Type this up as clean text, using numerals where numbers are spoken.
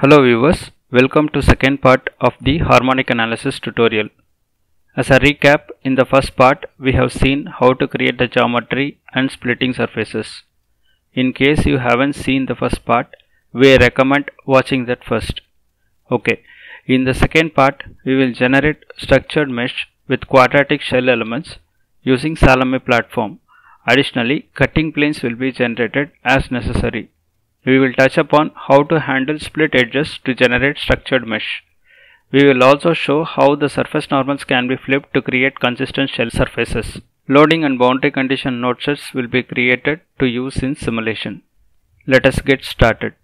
Hello viewers, welcome to second part of the harmonic analysis tutorial. As a recap, in the first part we have seen how to create the geometry and splitting surfaces. In case you haven't seen the first part, we recommend watching that first. Okay, in the second part we will generate structured mesh with quadratic shell elements using Salome platform. Additionally, cutting planes will be generated as necessary. We will touch upon how to handle split edges to generate structured mesh. We will also show how the surface normals can be flipped to create consistent shell surfaces. Loading and boundary condition node sets will be created to use in simulation. Let us get started.